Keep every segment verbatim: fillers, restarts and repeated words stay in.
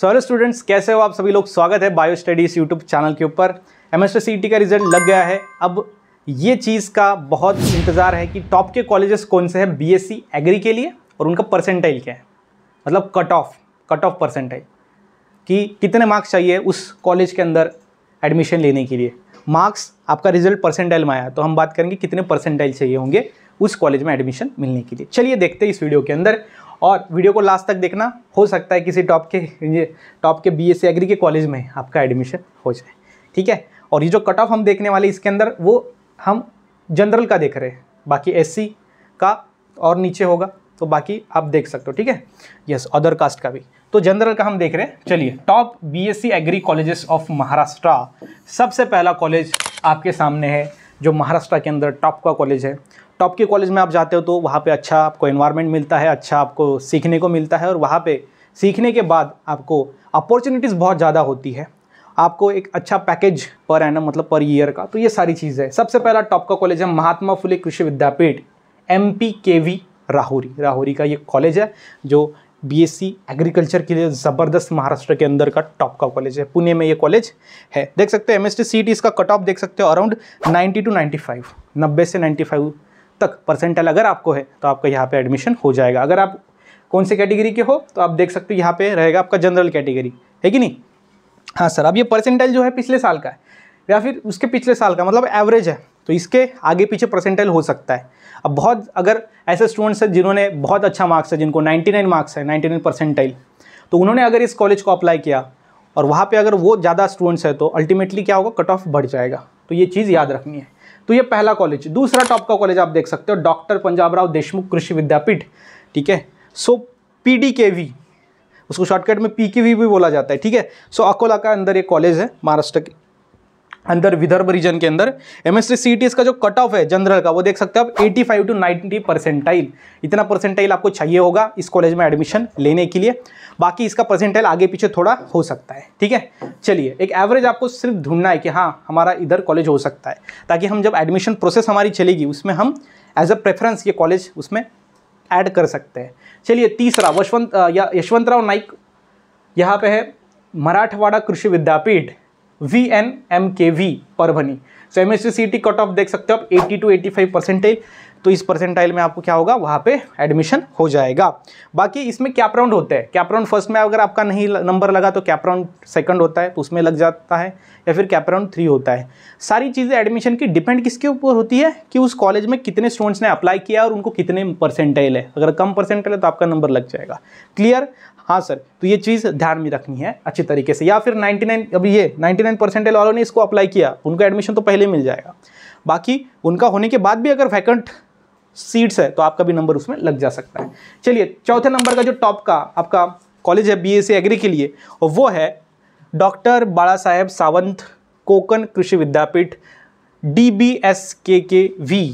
So hello students, कैसे हो आप सभी लोग। स्वागत है बायो स्टडीज़ यूट्यूब चैनल के ऊपर। एमएसटी का रिजल्ट लग गया है। अब ये चीज़ का बहुत इंतज़ार है कि टॉप के कॉलेजेस कौन से हैं बीएससी एग्री के लिए और उनका परसेंटाइल क्या है, मतलब cut off cut off percentile कि कितने मार्क्स चाहिए उस कॉलेज के अंदर एडमिशन लेने के लिए। मार्क्स आपका रिजल्ट परसेंटाइल में आया तो हम बात करेंगे कितने परसेंटाइल चाहिए होंगे उस कॉलेज में एडमिशन मिलने के लिए। चलिए देखते हैं इस वीडियो के अंदर, और वीडियो को लास्ट तक देखना। हो सकता है किसी टॉप के टॉप के बीएससी एग्री के कॉलेज में आपका एडमिशन हो जाए, ठीक है। और ये जो कट ऑफ हम देखने वाले इसके अंदर वो हम जनरल का देख रहे हैं, बाकी एससी का और नीचे होगा तो बाकी आप देख सकते हो, ठीक है। यस, अदर कास्ट का भी, तो जनरल का हम देख रहे हैं। चलिए, top BSc agri colleges of Maharashtra. सबसे पहला कॉलेज आपके सामने है जो महाराष्ट्र के अंदर टॉप का कॉलेज है। टॉप के कॉलेज में आप जाते हो तो वहाँ पे अच्छा आपको एनवायरनमेंट मिलता है, अच्छा आपको सीखने को मिलता है, और वहाँ पे सीखने के बाद आपको अपॉर्चुनिटीज़ बहुत ज़्यादा होती है। आपको एक अच्छा पैकेज पर एनम मतलब पर ईयर का, तो ये सारी चीज़ है। सबसे पहला टॉप का कॉलेज है Mahatma Phule Krishi Vidyapeeth, M P K V Rahuri Rahuri का ये कॉलेज है जो बीएससी एग्रीकल्चर के लिए ज़बरदस्त महाराष्ट्र के अंदर का टॉप का कॉलेज है। पुणे में ये कॉलेज है। देख सकते हो एमएसटी सीट, इसका कट ऑफ देख सकते हो around ninety two ninety five, नब्बे से नाइन्टी फाइव तक परसेंटाइल अगर आपको है तो आपका यहाँ पे एडमिशन हो जाएगा। अगर आप कौन से कैटेगरी के हो तो आप देख सकते हो, यहाँ पे रहेगा आपका जनरल कैटेगरी, है कि नहीं। हाँ सर, अब ये परसेंटाइल जो है पिछले साल का है या फिर उसके पिछले साल का, मतलब एवरेज है, तो इसके आगे पीछे परसेंटाइल हो सकता है। अब बहुत अगर ऐसे स्टूडेंट्स हैं जिन्होंने बहुत अच्छा मार्क्स है, जिनको नाइन्टी नाइन मार्क्स है, नाइन्टी नाइन परसेंटाइल, तो उन्होंने अगर इस कॉलेज को अप्लाई किया और वहाँ पे अगर वो ज़्यादा स्टूडेंट्स हैं तो अल्टीमेटली क्या होगा, कट ऑफ बढ़ जाएगा। तो ये चीज़ याद रखनी है। तो ये पहला कॉलेज। दूसरा टॉप का कॉलेज आप देख सकते हो, डॉक्टर पंजाबराव देशमुख कृषि विद्यापीठ, ठीक है। So P D K V, उसको शॉर्टकट में पी के वी भी बोला जाता है, ठीक है। सो अकोला का अंदर ये कॉलेज है, महाराष्ट्र के अंदर विदर्भ रीजन के अंदर। एमएसटी सीटी इसका जो कट ऑफ है जनरल का वो देख सकते हो आप eighty five two ninety percentile, इतना परसेंटाइल आपको चाहिए होगा इस कॉलेज में एडमिशन लेने के लिए। बाकी इसका परसेंटाइल आगे पीछे थोड़ा हो सकता है, ठीक है। चलिए, एक एवरेज आपको सिर्फ ढूंढना है कि हाँ हमारा इधर कॉलेज हो सकता है, ताकि हम जब एडमिशन प्रोसेस हमारी चलेगी उसमें हम एज अ प्रेफरेंस ये कॉलेज उसमें ऐड कर सकते हैं। चलिए, तीसरा यशवंत या यशवंतराव नाइक, यहाँ पे है मराठवाड़ा कृषि Vidyapeeth, V N M K V Parbhani. So M S C C T cut off देख सकते हो आप eighty two eighty five percentile, तो इस परसेंटाइल में आपको क्या होगा, वहाँ पे एडमिशन हो जाएगा। बाकी इसमें कैप राउंड होते हैं। कैप राउंड फर्स्ट में अगर आपका नहीं नंबर लगा तो कैप राउंड सेकंड होता है तो उसमें लग जाता है, या फिर कैप राउंड थ्री होता है। सारी चीज़ें एडमिशन की डिपेंड किसके ऊपर होती है कि उस कॉलेज में कितने स्टूडेंट्स ने अप्लाई किया और उनको कितने परसेंटाइल है। अगर कम परसेंटाइल है तो आपका नंबर लग जाएगा। क्लियर? हाँ सर, तो ये चीज़ ध्यान में रखनी है अच्छे तरीके से। या फिर नाइन्टी नाइन, अभी ये नाइन्टी नाइन परसेंटाइल वालों ने इसको अप्लाई किया, उनका एडमिशन तो पहले मिल जाएगा। बाकी उनका होने के बाद भी अगर वैकेंट सीट्स है तो आपका भी नंबर उसमें लग जा सकता है। चलिए, चौथे नंबर का जो टॉप का आपका कॉलेज है बीएससी एग्री के लिए और वो है डॉक्टर बाड़ा साहेब सावंत कोकन कृषि विद्यापीठ, डी बी एस के के वी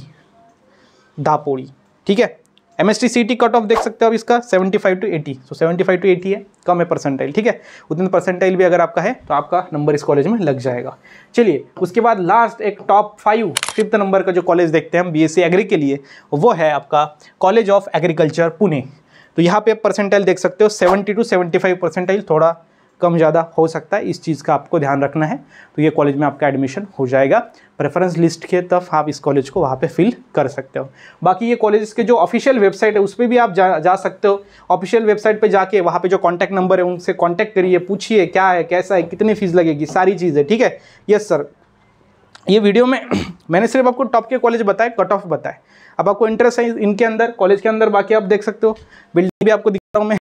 दापोड़ी, ठीक है। एमएसटी सीटी कट ऑफ देख सकते हो आप इसका seventy five two eighty, so seventy five two eighty है, कम है परसेंटाइल, ठीक है। उतने परसेंटाइल भी अगर आपका है तो आपका नंबर इस कॉलेज में लग जाएगा। चलिए, उसके बाद लास्ट एक टॉप फाइव फिफ्थ नंबर का जो कॉलेज देखते हैं हम बीएससी एग्री के लिए वो है आपका कॉलेज ऑफ एग्रीकल्चर पुणे। तो यहाँ पे परसेंटाइल देख सकते हो seventy two seventy five percentile, थोड़ा कम ज़्यादा हो सकता है, इस चीज़ का आपको ध्यान रखना है। तो ये कॉलेज में आपका एडमिशन हो जाएगा प्रेफरेंस लिस्ट के, तब आप इस कॉलेज को वहाँ पे फिल कर सकते हो। बाकी ये कॉलेज के जो ऑफिशियल वेबसाइट है उस पर भी आप जा जा सकते हो। ऑफिशियल वेबसाइट पे जाके वहाँ पे जो कॉन्टैक्ट नंबर है उनसे कॉन्टैक्ट करिए, पूछिए क्या है, कैसा है, कितनी फ़ीस लगेगी, सारी चीज़ें, ठीक है। यस सर, ये वीडियो में मैंने सिर्फ आपको टॉप के कॉलेज बताए, कट ऑफ बताए। अब आपको इंटरेस्ट है इनके अंदर कॉलेज के अंदर, बाकी आप देख सकते हो, बिल्डिंग भी आपको दिखा रहा हूँ मैं।